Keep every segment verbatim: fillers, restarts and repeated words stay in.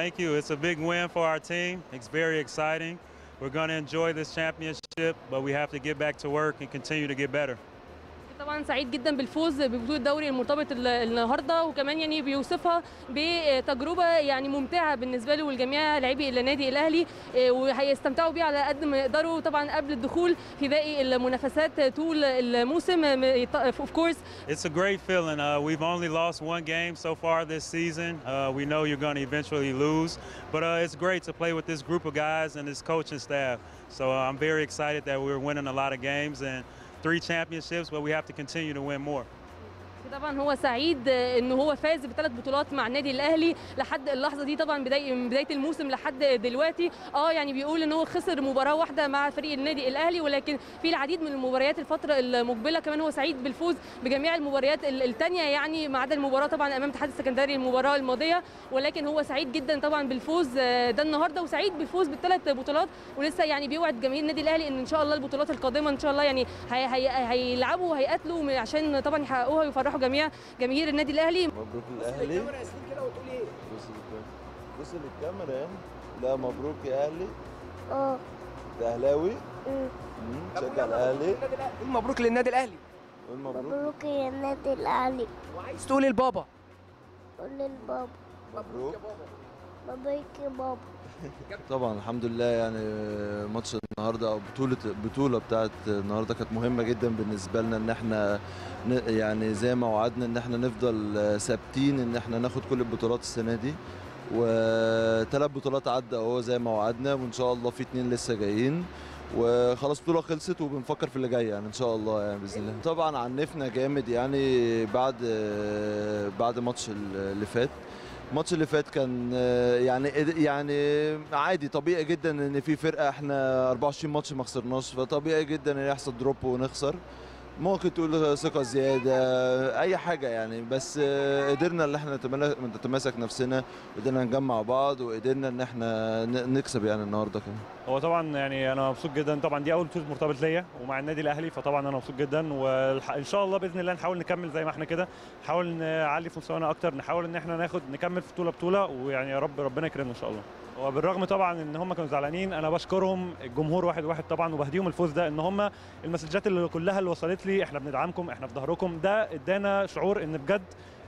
Thank you. It's a big win for our team. It's very exciting. We're going to enjoy this championship, but we have to get back to work and continue to get better. طبعا سعيد جدا بالفوز ببطوله الدوري المرتبط النهارده، وكمان يعني بيوصفها بتجربه يعني ممتعه بالنسبه له والجميع لاعبي النادي الاهلي، وهيستمتعوا بيه على قد ما يقدروا طبعا قبل الدخول في باقي المنافسات طول الموسم. Of course it's a great feeling. Uh, we've only lost one game so far this season. Uh, we know you're going to eventually lose, but uh, it's great to play with this group of guys and this coaching staff. So uh, I'm very excited that we're winning a lot of games and three championships, but we have to continue to win more. طبعا هو سعيد ان هو فاز بثلاث بطولات مع النادي الاهلي لحد اللحظه دي، طبعا بدايه من بدايه الموسم لحد دلوقتي. اه يعني بيقول ان هو خسر مباراه واحده مع فريق النادي الاهلي، ولكن في العديد من المباريات الفتره المقبله. كمان هو سعيد بالفوز بجميع المباريات الثانيه يعني ما عدا المباراه طبعا امام الاتحاد السكندري المباراه الماضيه، ولكن هو سعيد جدا طبعا بالفوز ده النهارده، وسعيد بالفوز بالثلاث بطولات، ولسه يعني بيوعد جماهير النادي الاهلي ان ان شاء الله البطولات القادمه ان شاء الله يعني هيلعبوا وهيقاتلوا عشان طبعا يحققوها ويفرحوا جميع جماهير النادي الاهلي. مبروك الاهلي. بص للكاميرا يا سيدي كده وتقول ايه؟ بص للكاميرا. بص للكاميرا يعني. لا مبروك يا اهلي. اه. انت اهلاوي؟ امم. تشجع الاهلي؟ قول مبروك للنادي الاهلي. قول مبروك. مبروك يا النادي الاهلي. وعايز تقول لبابا. قول لبابا. مبروك يا بابا. مبروك يا بابا. طبعا الحمد لله، يعني ماتش النهارده او بطوله البطوله بتاعت النهارده كانت مهمه جدا بالنسبه لنا، ان احنا يعني زي ما وعدنا ان احنا نفضل ثابتين ان احنا ناخد كل البطولات السنه دي، وثلاث بطولات عدى اهو زي ما وعدنا، وان شاء الله في اثنين لسه جايين، وخلاص البطوله خلصت وبنفكر في اللي جاي يعني ان شاء الله يعني باذن الله. طبعا عنفنا جامد يعني بعد بعد ماتش اللي فات. الماتش اللي فات كان يعني يعني عادي طبيعي جدا ان في فرقه احنا أربعة وعشرين ماتش ما خسرناش، فطبيعي جدا ان يحصل دروب ونخسر، ممكن تقول ثقه زياده اي حاجه يعني، بس قدرنا ان احنا نتماسك نفسنا، قدرنا نجمع بعض وقدرنا ان احنا نكسب يعني النهارده كمان. هو طبعا يعني انا مبسوط جدا، طبعا دي اول بطوله مرتبط ليا ومع النادي الاهلي، فطبعا انا مبسوط جدا، وان شاء الله باذن الله نحاول نكمل زي ما احنا كده، نحاول نعلي في مستوانا اكتر، نحاول ان احنا ناخد نكمل في بطوله بطوله، ويعني يا رب ربنا يكرمنا ان شاء الله. وبالرغم طبعا ان هم كانوا زعلانين، انا بشكرهم الجمهور واحد واحد طبعا، وبهديهم الفوز ده، ان هم المسجات اللي كلها اللي وصلت لي احنا بندعمكم احنا في ظهركم، ده ادانا شعور ان بجد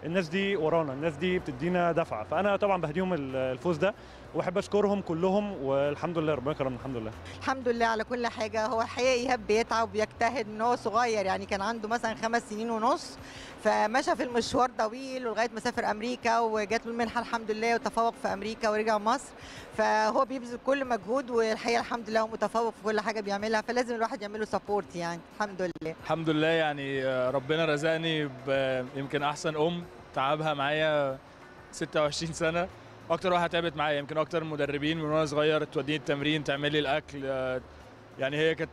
الناس دي ورانا، الناس دي بتدينا دفعه، فانا طبعا بهديهم الفوز ده واحب اشكرهم كلهم، والحمد لله ربنا كرمنا الحمد لله. الحمد لله على كل حاجه. هو الحقيقه ايهاب بيتعب وبيجتهد من هو صغير، يعني كان عنده مثلا خمس سنين ونص، فمشى في المشوار طويل ولغايه مسافر امريكا وجات له المنحه الحمد لله، وتفوق في امريكا ورجع مصر، فهو بيبذل كل مجهود، والحقيقه الحمد لله هو متفوق في كل حاجه بيعملها، فلازم الواحد يعمل له سبورت يعني. الحمد لله الحمد لله، يعني ربنا رزقني يمكن احسن ام تعبها معايا ستة وعشرين سنه، اكتر واحده تعبت معايا، يمكن اكتر المدربين من وانا صغير، توديني التمرين، تعمل لي الاكل، يعني هي كانت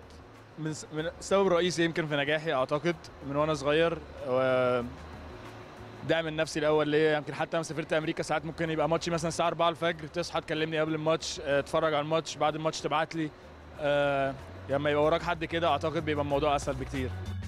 من السبب الرئيسي يمكن في نجاحي اعتقد من وانا صغير، ودعم النفسي الاول ليا. يمكن حتى لما سافرت امريكا ساعات ممكن يبقى ماتشي مثلا الساعه أربعة الفجر، تصحى تكلمني قبل الماتش، اتفرج على الماتش، بعد الماتش تبعت لي، لما يبقى وراك حد كده اعتقد بيبقى الموضوع اسهل بكتير.